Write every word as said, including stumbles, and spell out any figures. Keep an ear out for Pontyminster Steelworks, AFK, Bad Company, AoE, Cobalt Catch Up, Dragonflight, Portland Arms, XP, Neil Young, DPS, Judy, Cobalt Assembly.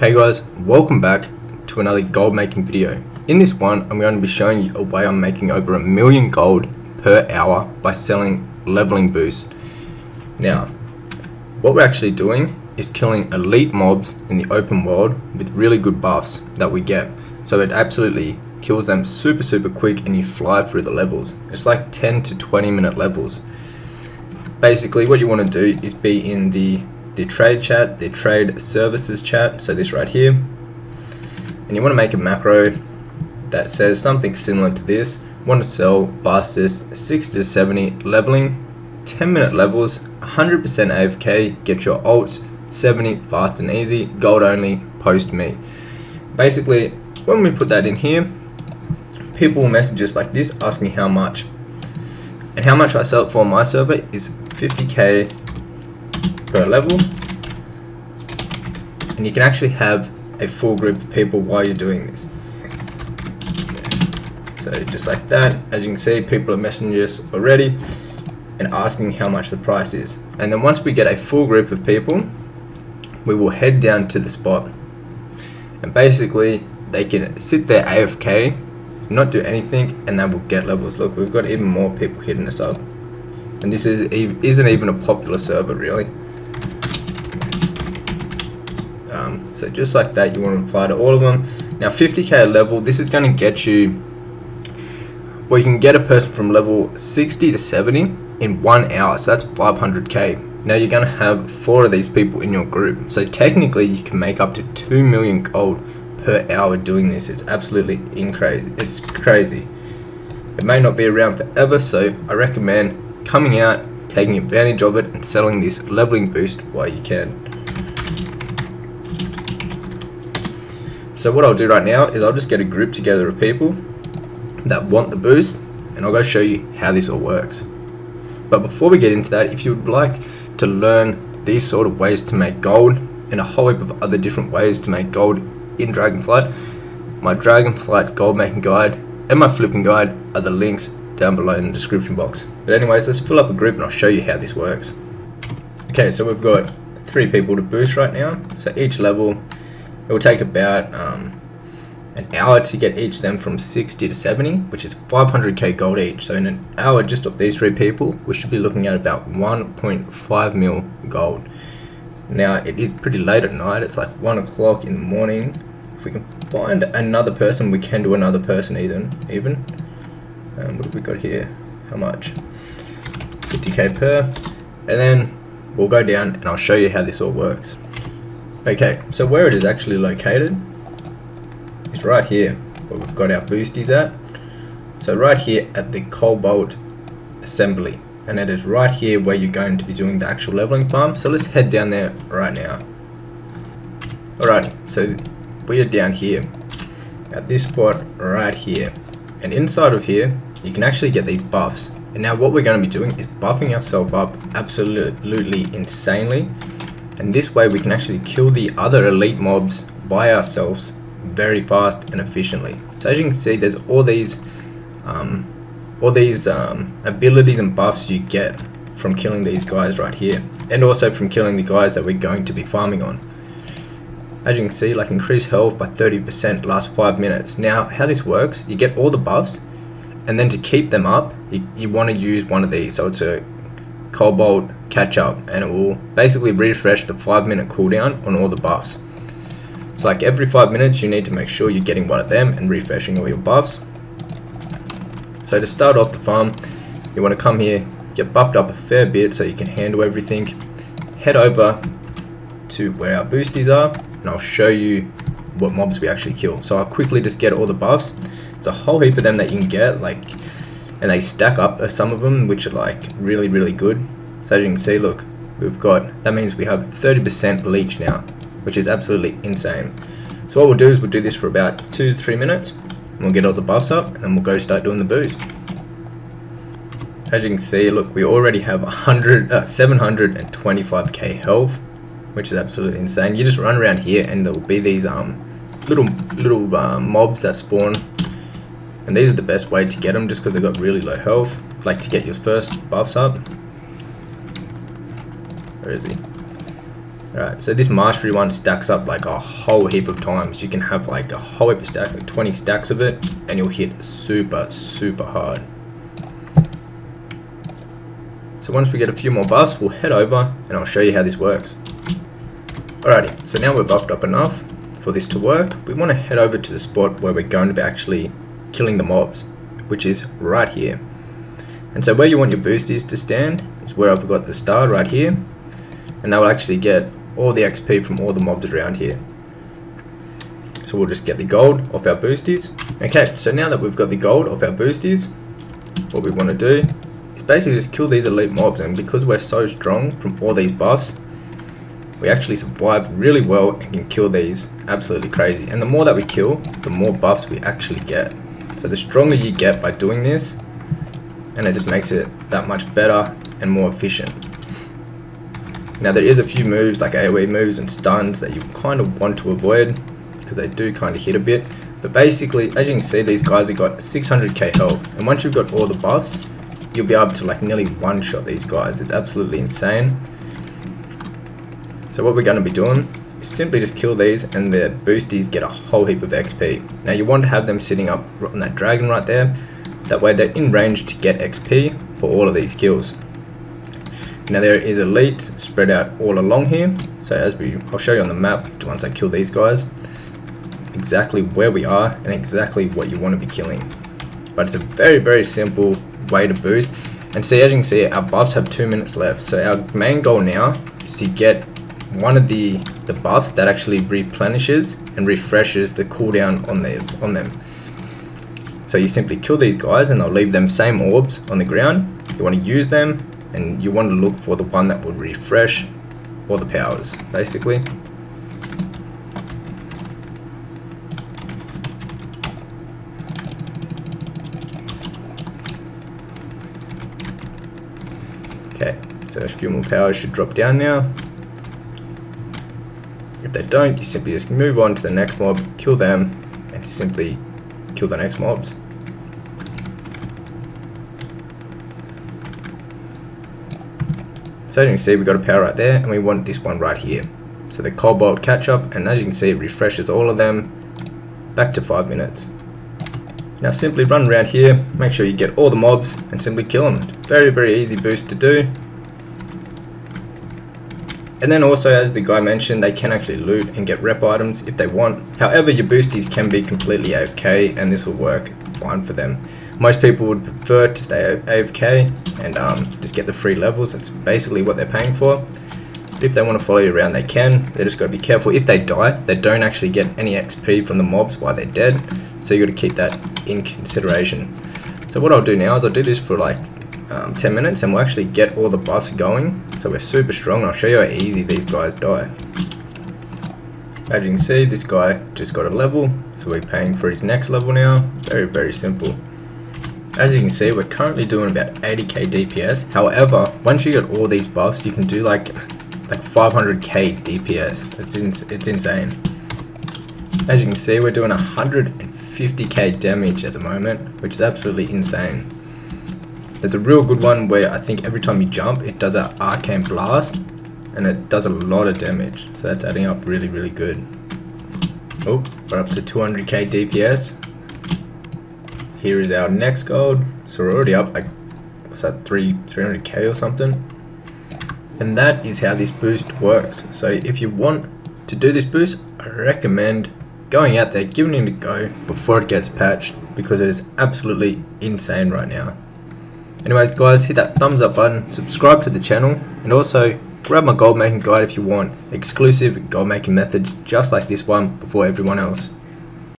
Hey guys, welcome back to another gold making video. In this one, I'm going to be showing you a way I'm making over a million gold per hour by selling leveling boost. Now, what we're actually doing is killing elite mobs in the open world with really good buffs that we get. So it absolutely kills them super, super quick and you fly through the levels. It's like ten to twenty minute levels. Basically, what you want to do is be in the the trade chat, the trade services chat, so this right here, and you want to make a macro that says something similar to this. Want to sell fastest sixty to seventy leveling, ten minute levels, one hundred percent A F K, get your alts, seventy fast and easy, gold only, post me. Basically, when we put that in here, people will message us like this asking how much, and how much I sell it for on my server is fifty K per level, and you can actually have a full group of people while you're doing this. So just like that, as you can see, people are messaging us already and asking how much the price is. And then once we get a full group of people, we will head down to the spot, and basically they can sit there A F K, not do anything, and they will get levels. Look, we've got even more people hitting us up, and this is isn't even a popular server really. Um, so just like that, you want to apply to all of them. Now fifty K a level, this is going to get you, well, you can get a person from level sixty to seventy in one hour, so that's five hundred K. Now you're going to have four of these people in your group, so technically you can make up to two million gold per hour doing this. It's absolutely in crazy. It's crazy. It may not be around forever, so I recommend coming out, taking advantage of it, and selling this leveling boost while you can. So what I'll do right now is I'll just get a group together of people that want the boost, and I'll go show you how this all works. But before we get into that, if you would like to learn these sort of ways to make gold and a whole heap of other different ways to make gold in Dragonflight, my Dragonflight gold making guide and my flipping guide are the links down below in the description box. But anyways, let's fill up a group and I'll show you how this works. Okay, so we've got three people to boost right now, so each level it will take about um, an hour to get each of them from sixty to seventy, which is five hundred K gold each. So in an hour just of these three people, we should be looking at about one point five mil gold. Now it is pretty late at night, it's like one o'clock in the morning. If we can find another person, we can do another person even. even. Um, what have we got here? How much? fifty K per. And then we'll go down and I'll show you how this all works. Okay, so where it is actually located is right here, where we've got our boosties at. So right here at the Cobalt Assembly, and it is right here where you're going to be doing the actual leveling farm. So let's head down there right now. Alright, so we are down here at this spot right here, and inside of here you can actually get these buffs. And now what we're going to be doing is buffing ourselves up absolutely insanely. And this way we can actually kill the other elite mobs by ourselves very fast and efficiently. So as you can see, there's all these um, all these um, abilities and buffs you get from killing these guys right here, and also from killing the guys that we're going to be farming on. As you can see, like increase health by thirty percent last five minutes. Now how this works, you get all the buffs, and then to keep them up you, you want to use one of these. So it's a Cobalt Catch Up, and it will basically refresh the five minute cooldown on all the buffs. It's like every five minutes you need to make sure you're getting one of them and refreshing all your buffs. So to start off the farm, you want to come here, get buffed up a fair bit so you can handle everything. Head over to where our boosties are and I'll show you what mobs we actually kill. So I'll quickly just get all the buffs. It's a whole heap of them that you can get, like, and they stack up, some of them, which are like really really good. So as you can see, look, we've got, that means we have thirty percent leech now, which is absolutely insane. So what we'll do is we'll do this for about two to three minutes, and we'll get all the buffs up, and we'll go start doing the boost. As you can see, look, we already have one hundred, uh, seven hundred twenty-five K health, which is absolutely insane. You just run around here and there will be these um little, little uh, mobs that spawn. And these are the best way to get them, just because they've got really low health, like to get your first buffs up. Where is he? Right, so this mastery one stacks up like a whole heap of times. You can have like a whole heap of stacks, like twenty stacks of it, and you'll hit super, super hard. So once we get a few more buffs, we'll head over and I'll show you how this works. Alrighty, so now we're buffed up enough for this to work. We want to head over to the spot where we're going to be actually killing the mobs, which is right here. And so where you want your boosties to stand is where I've got the star right here, and they'll actually get all the X P from all the mobs around here. So we'll just get the gold off our boosties. Okay, so now that we've got the gold off our boosties, what we want to do is basically just kill these elite mobs, and because we're so strong from all these buffs, we actually survive really well and can kill these absolutely crazy. And the more that we kill, the more buffs we actually get. So the stronger you get by doing this, and it just makes it that much better and more efficient. Now there is a few moves like AoE moves and stuns that you kind of want to avoid because they do kind of hit a bit. But basically, as you can see, these guys have got six hundred K health, and once you've got all the buffs, you'll be able to like nearly one shot these guys. It's absolutely insane. So what we're going to be doing is simply just kill these, and their boosties get a whole heap of X P. Now you want to have them sitting up on that dragon right there. That way they're in range to get X P for all of these kills. Now there is elites spread out all along here, so as we, I'll show you on the map once I kill these guys exactly where we are and exactly what you want to be killing. But it's a very very simple way to boost, and see, as you can see, our buffs have two minutes left, so our main goal now is to get one of the, the buffs that actually replenishes and refreshes the cooldown on these, on them. So you simply kill these guys and they'll leave them same orbs on the ground. You want to use them, and you want to look for the one that will refresh all the powers, basically. Okay, so a few more powers should drop down now. If they don't, you simply just move on to the next mob, kill them, and simply kill the next mobs. So as you can see, we've got a power right there, and we want this one right here. So the Cobalt Catch Up, and as you can see, it refreshes all of them back to five minutes. Now simply run around here, make sure you get all the mobs, and simply kill them. Very, very easy boost to do. And then also, as the guy mentioned, they can actually loot and get rep items if they want. However, your boosties can be completely A F K, and this will work fine for them. Most people would prefer to stay A F K and um, just get the free levels. That's basically what they're paying for. But if they want to follow you around, they can. They just got to be careful. If they die, they don't actually get any X P from the mobs while they're dead. So you got to keep that in consideration. So what I'll do now is I'll do this for like um, ten minutes, and we'll actually get all the buffs going. So we're super strong. I'll show you how easy these guys die. As you can see, this guy just got a level, so we're paying for his next level now. Very, very simple. As you can see, we're currently doing about eighty K D P S. However, once you get all these buffs, you can do like like five hundred K D P S. It's ins it's insane. As you can see, we're doing one hundred fifty K damage at the moment, which is absolutely insane. There's a real good one where I think every time you jump, it does an arcane blast, and it does a lot of damage. So that's adding up really, really good. Oh, we're up to two hundred K D P S. Here is our next gold, so we're already up like, what's that, three hundred K or something. And that is how this boost works. So if you want to do this boost, I recommend going out there, giving it a go before it gets patched, because it is absolutely insane right now. Anyways guys, hit that thumbs up button, subscribe to the channel, and also grab my gold making guide if you want exclusive gold making methods just like this one before everyone else.